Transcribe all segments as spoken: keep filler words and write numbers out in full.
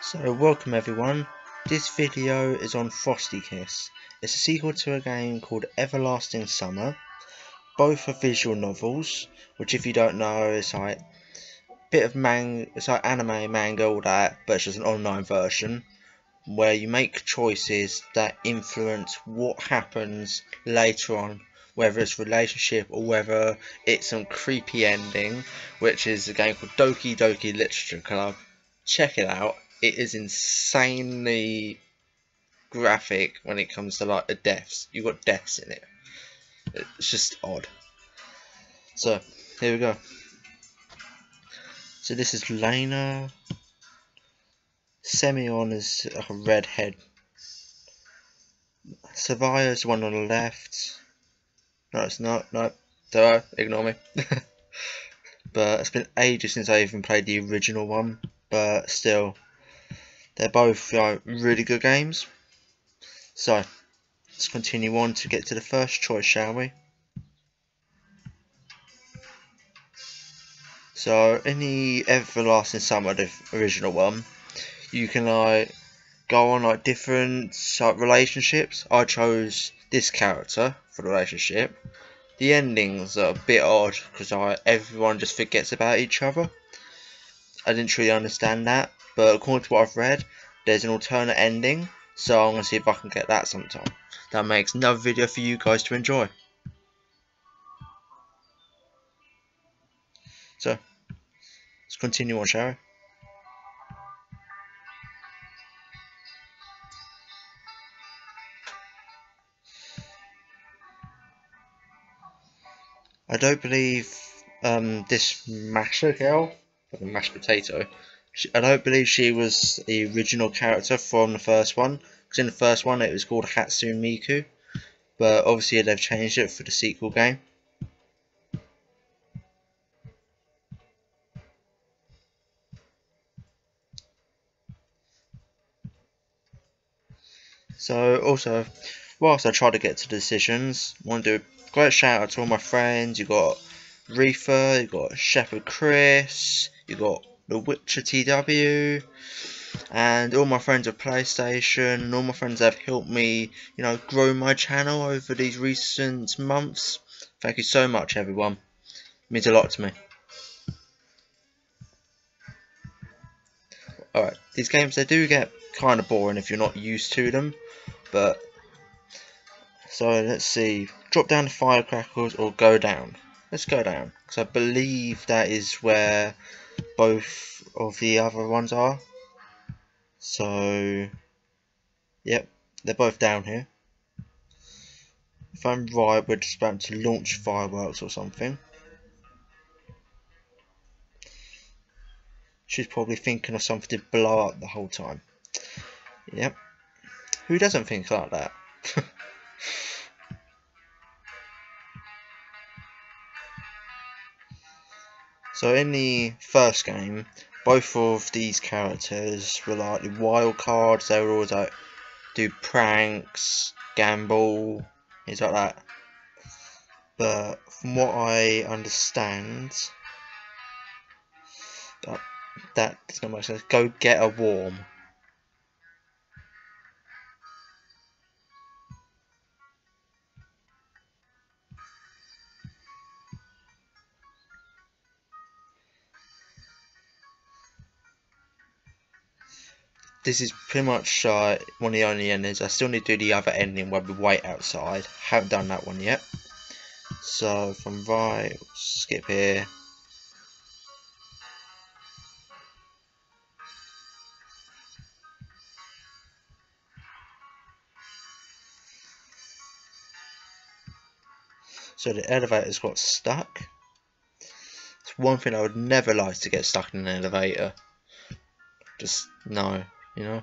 So welcome everyone, this video is on Frosty Kiss. It's a sequel to a game called Everlasting Summer. Both are visual novels, which if you don't know is like a bit of manga, it's like anime, manga, all that, but it's just an online version where you make choices that influence what happens later on, whether it's relationship or whether it's some creepy ending, which is a game called Doki Doki Literature Club. Check it out. It is insanely graphic when it comes to like the deaths. You've got deaths in it. It's just odd. So here we go. So this is Lena. Semyon is like a redhead. Savaya's one on the left. No, it's not. No, duh, ignore me. But it's been ages since I even played the original one. But still. They're both you know, really good games. So, let's continue on to get to the first choice, shall we? So, in the Everlasting Summer, the original one, you can like go on like different like, relationships. I chose this character for the relationship. The endings are a bit odd because like, everyone just forgets about each other. I didn't really understand that. But according to what I've read, there's an alternate ending, so I'm going to see if I can get that sometime. That makes another video for you guys to enjoy. So, let's continue on, shall we? I don't believe um, this masher girl, the mashed potato, I don't believe she was the original character from the first one, because in the first one it was called Hatsune Miku, but obviously they've changed it for the sequel game. So also, whilst I try to get to the decisions, I want to do a great shout out to all my friends. You got Reefer, you got Shepherd Chris, you got The Witcher T W, and all my friends at PlayStation, and all my friends that have helped me, you know, grow my channel over these recent months. Thank you so much, everyone. It means a lot to me. Alright, these games, they do get kind of boring if you're not used to them, but, so let's see, drop down to firecrackers or go down. Let's go down, because I believe that is where both of the other ones are. So, yep, they're both down here. If I'm right, we're just about to launch fireworks or something. She's probably thinking of something to blow up the whole time. Yep. Who doesn't think like that? So in the first game, both of these characters were like the wild cards. They were always like, do pranks, gamble, things like that. But from what I understand, that, that does not make sense. Go get a worm. This is pretty much uh, one of the only endings. I still need to do the other ending where we wait outside. Haven't done that one yet. So from right, we'll skip here. So the elevator's got stuck. It's one thing I would never like to get stuck in an elevator. Just no. You know,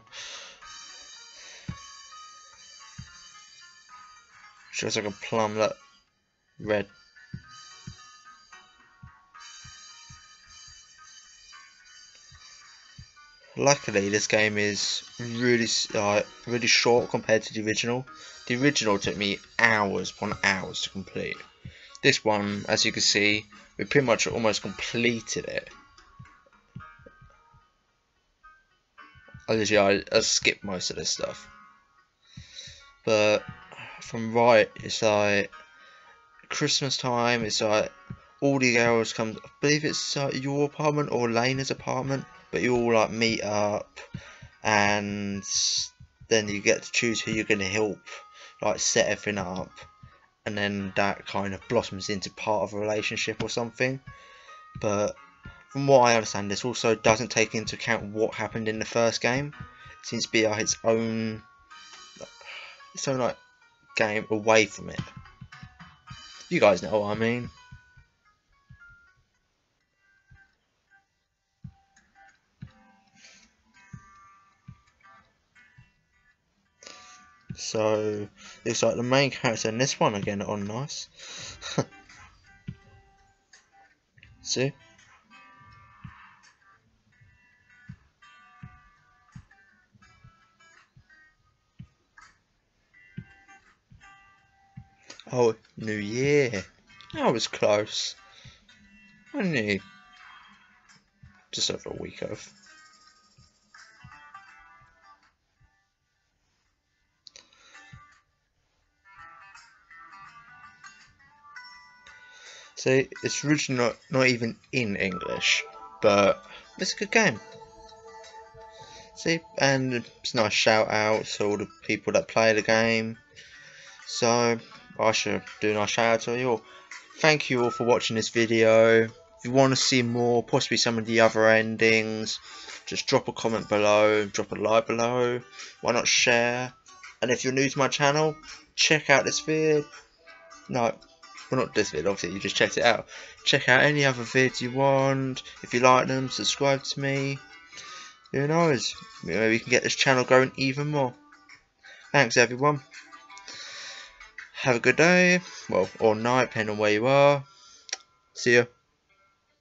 she looks like a plum, look, red. Luckily, this game is really, uh, really short compared to the original. The original took me hours upon hours to complete. This one, as you can see, we pretty much almost completed it. I literally I, I skip most of this stuff. But from right, it's like Christmas time. It's like all the girls come. I believe it's like your apartment or Lena's apartment, but you all like meet up, and then you get to choose who you're gonna help, like set everything up, and then that kind of blossoms into part of a relationship or something. But from what I understand, this also doesn't take into account what happened in the first game. It seems to be like its own, its own like game away from it. You guys know what I mean. So looks like the main character in this one again on nice. See? Oh, New Year. I was close. Only just over a week off. See, it's originally not, not even in English, but it's a good game. See, and it's a nice shout out to all the people that play the game. So I should do a nice shout out to you all. Thank you all for watching this video. If you want to see more, possibly some of the other endings, just drop a comment below, drop a like below, why not share. And if you're new to my channel, check out this vid. No. Well, not this vid, obviously, you just checked it out. Check out any other vids you want. If you like them, subscribe to me. Who knows? Maybe we can get this channel going even more. Thanks, everyone. Have a good day. Well, or night, depending on where you are. See ya.